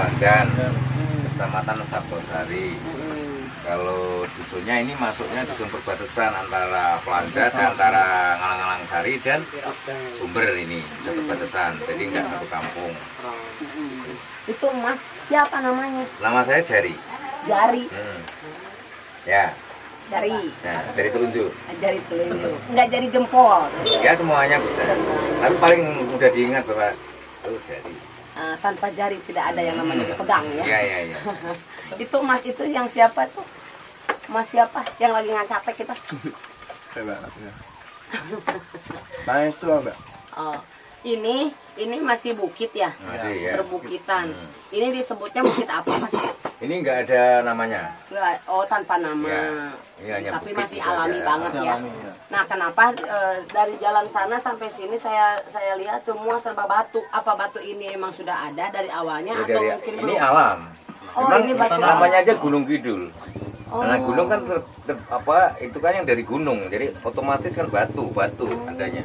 Plancan, Kecamatan Saptosari. Kalau dusunnya ini masuknya dusun perbatasan antara Plancan, antara Ngalang-alang Sari dan Sumber ini, perbatasan. Jadi nggak satu kampung. Itu Mas siapa namanya? Nama saya Jari. Jari. Ya. Jari. Nah, jari telunjuk. Jari telunjuk. Enggak jari jempol. Ya semuanya bisa. Tapi paling mudah diingat bahwa itu jari. Tanpa jari tidak ada yang namanya dipegang ya. Iya iya iya. Itu Mas itu yang siapa tuh? Mas siapa yang lagi ngacapek kita? Coba. Tanya itu Mbak. Oh. Ini masih bukit ya? Masih ya. Perbukitan. Ini disebutnya bukit apa Mas? Ini nggak ada namanya. Oh, tanpa nama. Ya, ya, tapi masih alami banget ya. Nah, kenapa dari jalan sana sampai sini saya lihat semua serba batu. Apa batu ini emang sudah ada dari awalnya atau mungkin ini alam? Oh, memang ini namanya aja Gunung Kidul. Oh. Karena gunung kan itu kan yang dari gunung. Jadi otomatis kan batu adanya.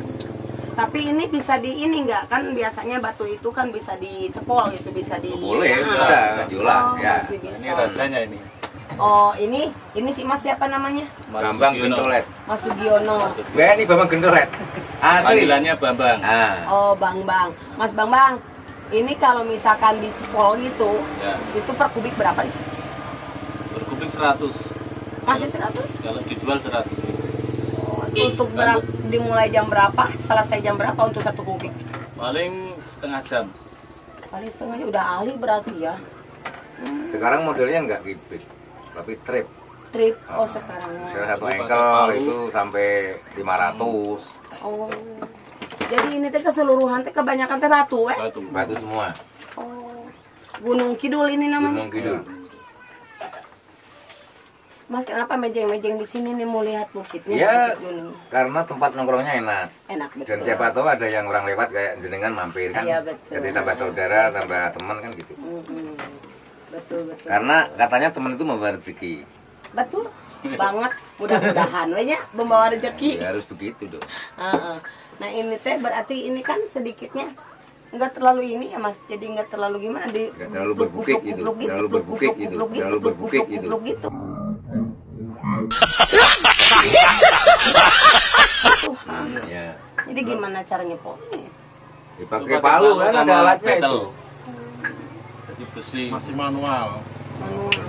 Tapi ini bisa nggak kan biasanya batu itu kan bisa dicepol gitu, bisa di boleh bisa diulang ya. Ini rajanya ini. Oh, ini si Mas siapa namanya? Bambang Gendoret. Mas Sugiono. Ya, ini Bambang Gendoret. Asli. Panggilannya Bambang. Oh, Bang. Mas Bambang, ini kalau misalkan dicepol gitu, itu per kubik berapa sih? Per kubik 100. Masih 100? Kalau dijual 100. Untuk dimulai jam berapa, selesai jam berapa untuk satu kubik? Paling setengah jam. Paling setengahnya udah alih berarti ya. Sekarang modelnya nggak kubik, tapi trip. Trip, oh sekarang. Misalnya satu engkel itu sampai 500. Oh, jadi ini teh keseluruhan teh kebanyakan teh batu, Batu semua. Oh, Gunung Kidul ini namanya. Gunung Kidul. Mas, kenapa mejeng-mejeng di sini nih mau lihat bukitnya? Ya, karena tempat nongkrongnya enak. Enak betul. Dan siapa tahu ada yang orang lewat kayak jenengan mampir kan. Iya, betul. Jadi tambah saudara, tambah teman kan gitu. Betul, betul. Karena katanya teman itu membawa rezeki. Betul banget. Mudah-mudahan wenya membawa rezeki. Ya, harus begitu dong. Nah, ini teh berarti ini kan sedikitnya nggak terlalu ini ya Mas, jadi nggak terlalu gimana di terlalu berbukit gitu. Jadi gimana caranya polnya? Dipakai palu kan, ada alatnya itu. Jadi besi masih manual. Manual.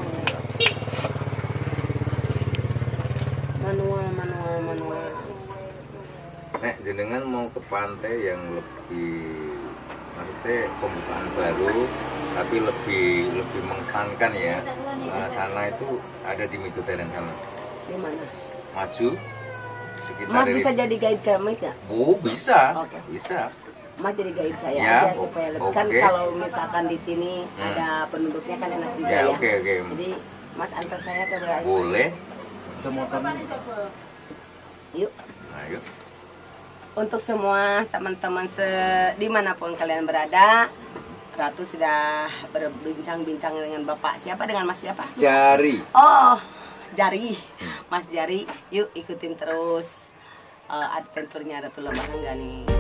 Nek jenengan mau ke pantai yang lebih maksudnya pembukaan baru, tapi lebih mengesankan ya. Nah, sana itu ada di Mitutereng sana. Di mana? Maju. Mas bisa jadi guide kami ya? Oh, bisa. Okay. Bisa. Mas jadi guide saya ya, aja supaya lebih kan kalau misalkan di sini ada penduduknya kan enak juga ya. Okay. Jadi Mas antar saya ke Bali. Boleh. Ke motornya. Yuk. Ayo. Untuk semua teman-teman dimanapun kalian berada, Ratu sudah berbincang-bincang dengan Bapak siapa, dengan Mas siapa? Jari. Oh, Jari. Mas Jari, yuk ikutin terus adventurnya Ratu Lembaran Ganis.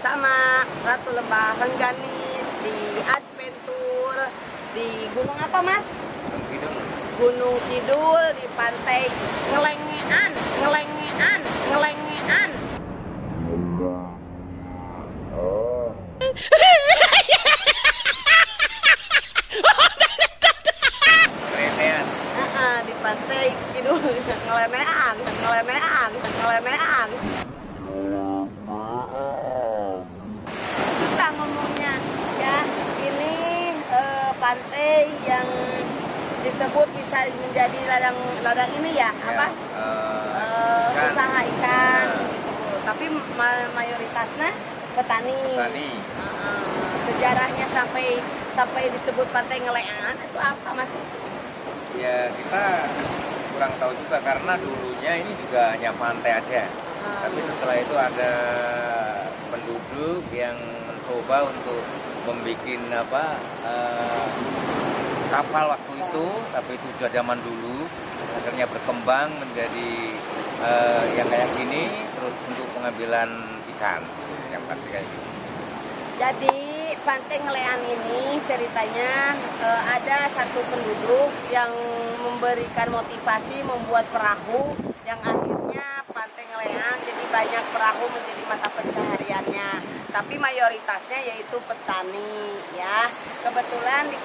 sama Ratu Lembah Rengganis, di Adventure, di gunung apa mas? Gunung Kidul, di Pantai Ngrenehan, Ngrenehan. Di Pantai Kidul, Ngrenehan. Susah ngomongnya ya. Ini pantai yang disebut bisa menjadi ladang ini ya, apa? Usaha ikan gitu. Tapi mayoritasnya petani. Sejarahnya sampai disebut Pantai Ngrenehan itu apa mas? Ya kita kurang tahu juga karena dulunya ini juga hanya pantai aja. Tapi setelah itu ada penduduk yang mencoba untuk membuat apa kapal waktu itu, tapi itu sudah zaman dulu, akhirnya berkembang menjadi yang kayak gini, terus untuk pengambilan ikan, yang pasti kayak gitu. Jadi Pantai Ngrenehan ini ceritanya ada satu penduduk yang memberikan motivasi membuat perahu, yang akhirnya Pantai Ngrenehan jadi banyak perahu menjadi mata pencahariannya. Tapi mayoritasnya yaitu petani ya. Kebetulan di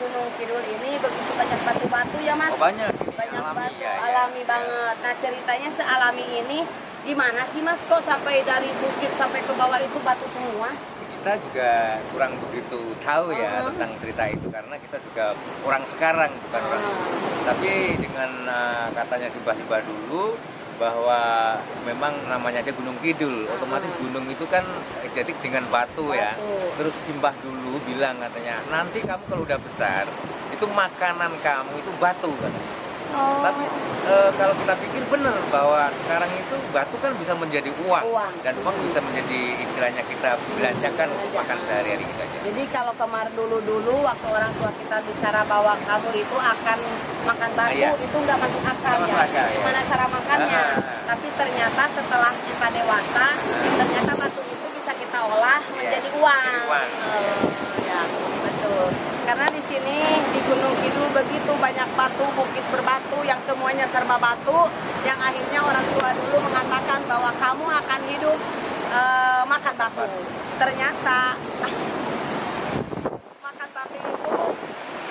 Gunung Kidul ini begitu banyak batu-batu ya mas? Oh, banyak alami, batu ya, alami ya. Banget. Nah ceritanya sealami ini gimana sih mas kok sampai dari bukit sampai ke bawah itu batu semua? Kita juga kurang begitu tahu ya tentang cerita itu karena kita juga orang sekarang bukan orang dulu. Tapi dengan katanya simbah-simbah dulu bahwa memang namanya aja Gunung Kidul, otomatis gunung itu kan identik dengan batu ya. Terus simbah dulu bilang katanya, nanti kamu kalau udah besar itu makanan kamu itu batu katanya. Tapi kalau kita pikir benar bahwa sekarang itu batu kan bisa menjadi uang. Dan uang bisa menjadi istilahnya kita belanjakan untuk makan sehari-hari kita aja. Jadi kalau kemarin dulu waktu orang tua kita bicara bahwa kamu itu akan makan batu, itu nggak masuk akal ya. Gimana cara makannya. Tapi ternyata setelah kita dewasa, ternyata batu itu bisa kita olah menjadi uang. Ya, betul. Karena di sini di Gunung Kidul begitu banyak batu, bukit berbatu yang semuanya serba batu, yang akhirnya orang tua dulu mengatakan bahwa kamu akan hidup makan batu. Ternyata makan batu itu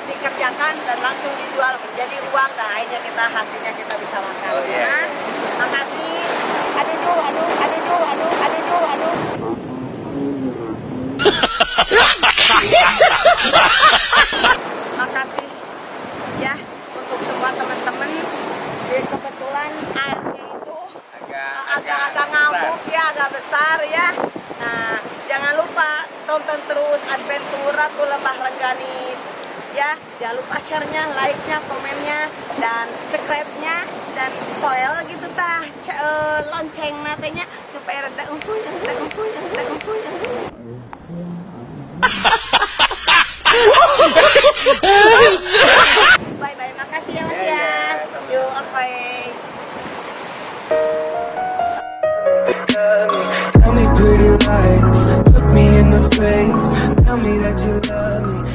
dikerjakan dan langsung dijual menjadi uang, dan akhirnya hasilnya kita bisa makan. Makasih. Aduh. Makasih ya untuk semua teman-teman. Kebetulan airnya itu agak ngamuk besar. Agak besar ya. Nah jangan lupa tonton terus Adventure Ratu Lembah Rengganis ya. Jangan lupa share-nya, like-nya, komennya, dan subscribe-nya, dan toel gitu lonceng matanya supaya reda untung. Bye-bye, makasih ya mas ya. Yuk, okay.